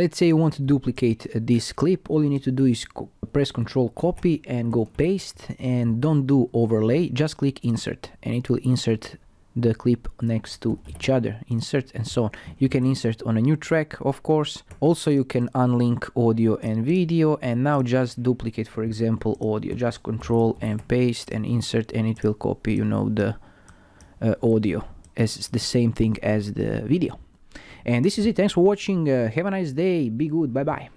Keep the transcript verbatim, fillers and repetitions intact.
Let's say you want to duplicate uh, this clip. All you need to do is co press Control copy and go paste, and don't do overlay, just click insert, and it will insert the clip next to each other, insert and so on. You can insert on a new track, of course. Also, you can unlink audio and video, and now just duplicate, for example, audio. Just Control and paste and insert, and it will copy, you know, the uh, audio as the same thing as the video. And this is it. Thanks for watching. Uh, have a nice day. Be good. Bye bye.